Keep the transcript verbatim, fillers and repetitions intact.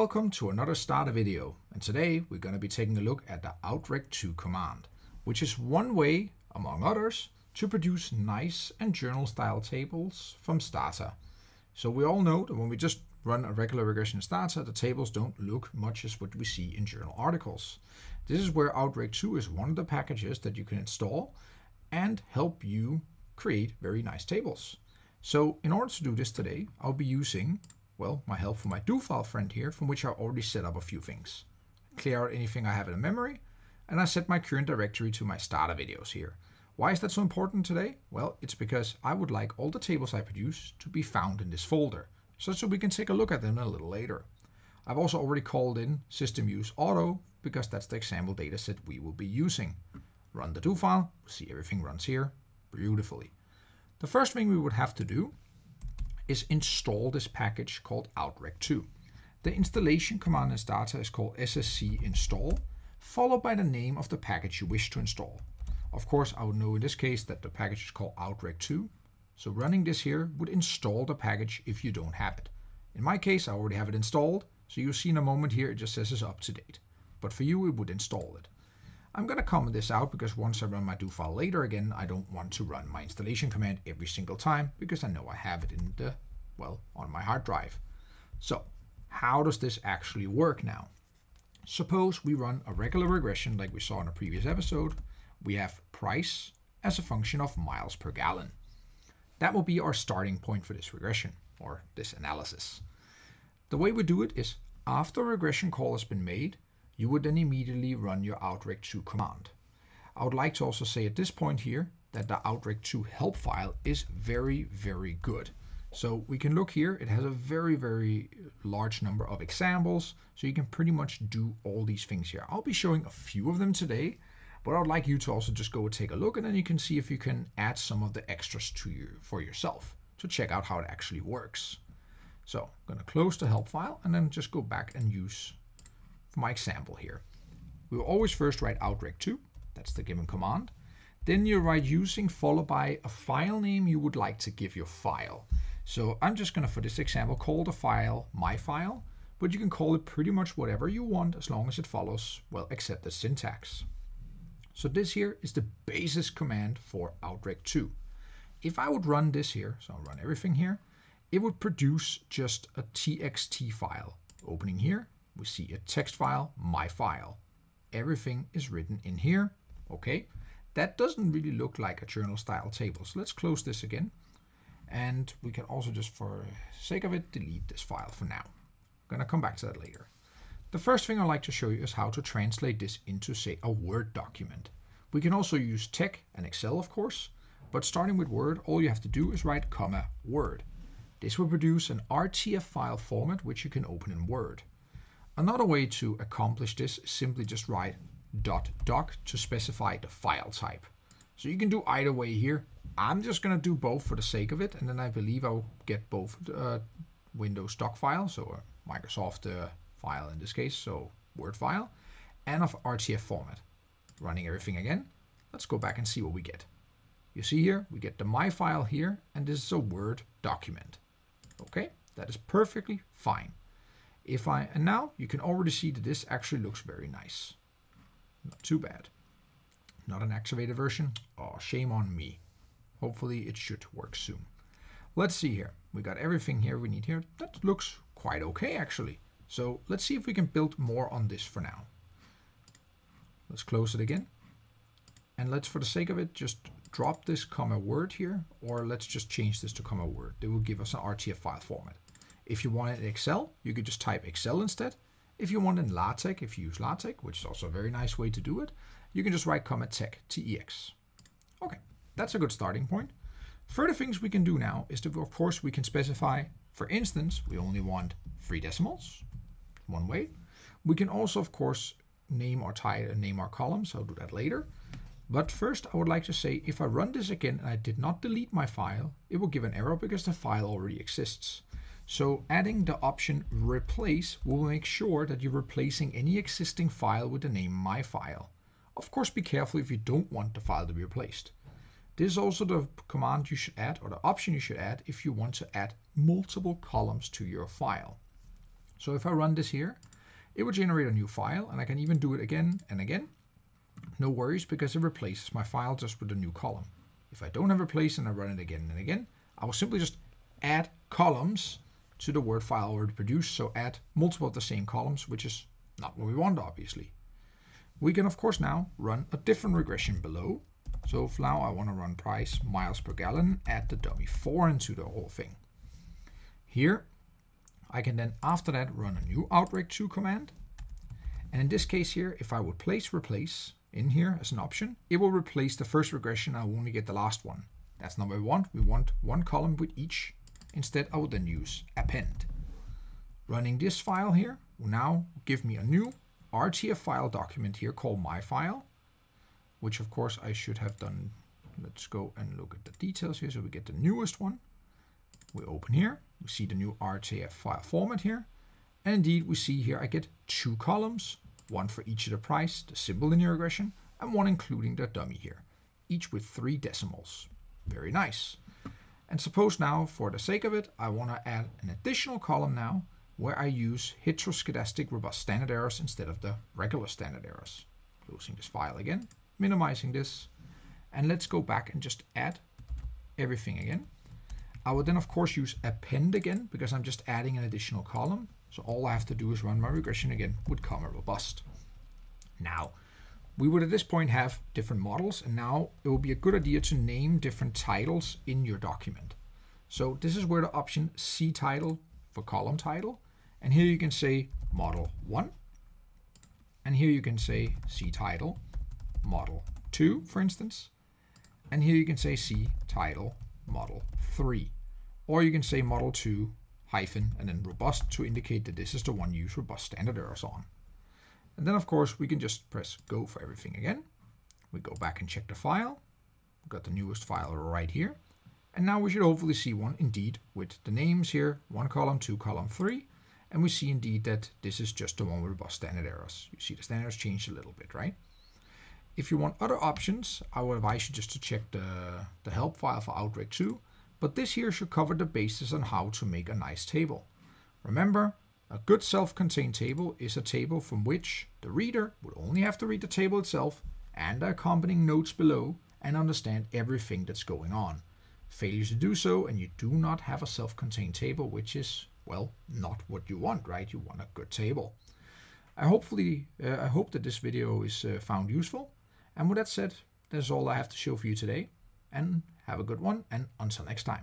Welcome to another Stata video, and today we're going to be taking a look at the outreg two command, which is one way, among others, to produce nice and journal style tables from Stata. So we all know that when we just run a regular regression in Stata, the tables don't look much as what we see in journal articles. This is where outreg two is one of the packages that you can install and help you create very nice tables. So in order to do this today, I'll be using well, my help from my do file friend here, from which I already set up a few things. Clear out anything I have in memory, and I set my current directory to my Stata videos here. Why is that so important today? Well, it's because I would like all the tables I produce to be found in this folder, such that we can take a look at them a little later. I've also already called in system use auto, because that's the example dataset we will be using. Run the do file, see everything runs here beautifully. The first thing we would have to do is install this package called outreg two. The installation command in Stata is called ssc install, followed by the name of the package you wish to install. Of course, I would know in this case that the package is called outreg two, so running this here would install the package if you don't have it. In my case, I already have it installed, so you'll see in a moment here it just says it's up to date. But for you, it would install it. I'm going to comment this out because once I run my do file later again, I don't want to run my installation command every single time because I know I have it in the, well, on my hard drive. So how does this actually work now? Suppose we run a regular regression like we saw in a previous episode. We have price as a function of miles per gallon. That will be our starting point for this regression or this analysis. The way we do it is after a regression call has been made, you would then immediately run your outreg two command. I would like to also say at this point here that the outreg two help file is very, very good. So we can look here, it has a very, very large number of examples, so you can pretty much do all these things here. I'll be showing a few of them today, but I'd like you to also just go take a look and then you can see if you can add some of the extras to you for yourself to check out how it actually works. So I'm gonna close the help file and then just go back and use for my example here. We will always first write outreg two, that's the given command. Then you write using followed by a file name you would like to give your file. So I'm just gonna, for this example, call the file my file, but you can call it pretty much whatever you want as long as it follows, well, except the syntax. So this here is the basis command for outreg two. If I would run this here, so I'll run everything here, it would produce just a txt file. Opening here, we see a text file, my file. Everything is written in here, okay? That doesn't really look like a journal style table. So let's close this again. And we can also just for sake of it, delete this file for now. I'm gonna come back to that later. The first thing I'd like to show you is how to translate this into say a Word document. We can also use Tech and Excel of course, but starting with Word, all you have to do is write comma Word. This will produce an R T F file format which you can open in Word. Another way to accomplish this is simply just write .doc to specify the file type. So you can do either way here. I'm just going to do both for the sake of it, and then I believe I'll get both uh, Windows doc file, so a Microsoft uh, file in this case, so Word file, and of R T F format. Running everything again, let's go back and see what we get. You see here, we get the my file here, and this is a Word document. Okay, that is perfectly fine. If I, and now you can already see that this actually looks very nice. Not too bad. Not an activated version. Oh, shame on me. Hopefully it should work soon. Let's see here. We got everything here we need here. That looks quite okay actually. So let's see if we can build more on this for now. Let's close it again. And let's, for the sake of it, just drop this comma Word here, or let's just change this to comma Word. They will give us an R T F file format. If you want it in Excel, you could just type Excel instead. If you want it in LaTex, if you use LaTex, which is also a very nice way to do it, you can just write comma tech, T E X. Okay, that's a good starting point. Further things we can do now is that, of course, we can specify, for instance, we only want three decimals, one way. We can also, of course, name our title and name our columns. I'll do that later. But first, I would like to say, if I run this again and I did not delete my file, it will give an error because the file already exists. So adding the option replace will make sure that you're replacing any existing file with the name my file. Of course, be careful if you don't want the file to be replaced. This is also the command you should add, or the option you should add if you want to add multiple columns to your file. So if I run this here, it will generate a new file, and I can even do it again and again. No worries, because it replaces my file just with a new column. If I don't have a place and I run it again and again, I will simply just add columns to the Word file already produced, so add multiple of the same columns, which is not what we want, obviously. We can, of course, now run a different regression below. So if now I want to run price miles per gallon, add the dummy four into the whole thing. Here, I can then, after that, run a new outreg two command. And in this case here, if I would place replace in here as an option, it will replace the first regression. I will only get the last one. That's not what we want. We want one column with each. Instead, I would then use append. Running this file here will now give me a new R T F file document here called my file, which of course I should have done. Let's go and look at the details here. So we get the newest one. We open here. We see the new R T F file format here. And indeed, we see here I get two columns, one for each of the price, the simple linear regression, and one including the dummy here, each with three decimals. Very nice. And suppose now, for the sake of it, I want to add an additional column now where I use heteroscedastic robust standard errors instead of the regular standard errors. Closing this file again, minimizing this, and let's go back and just add everything again. I will then, of course, use append again because I'm just adding an additional column. So all I have to do is run my regression again with comma robust. Now, we would at this point have different models, and now it would be a good idea to name different titles in your document. So this is where the option C title for column title, and here you can say model one, and here you can say C title model two, for instance, and here you can say C title model three, or you can say model two hyphen and then robust to indicate that this is the one you use robust standard errors on. And then, of course, we can just press go for everything again. We go back and check the file. We've got the newest file right here. And now we should hopefully see one indeed with the names here, one column, two column, three. And we see indeed that this is just the one with robust standard errors. You see the standards changed a little bit, right? If you want other options, I would advise you just to check the, the help file for outreg two. But this here should cover the basis on how to make a nice table. Remember, a good self-contained table is a table from which the reader would only have to read the table itself and the accompanying notes below and understand everything that's going on. Failure to do so, and you do not have a self-contained table, which is, well, not what you want, right? You want a good table. I hopefully, uh, I hope that this video is uh, found useful. And with that said, that's all I have to show for you today. And have a good one, and until next time.